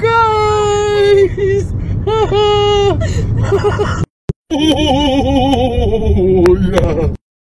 guys! Oh, yeah.